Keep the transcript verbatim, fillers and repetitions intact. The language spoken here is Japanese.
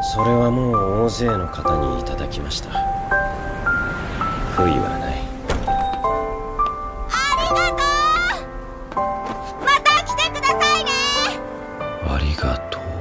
それはもう大勢の方にいただきました。悔いはない。ありがとう。また来てくださいね。ありがとう。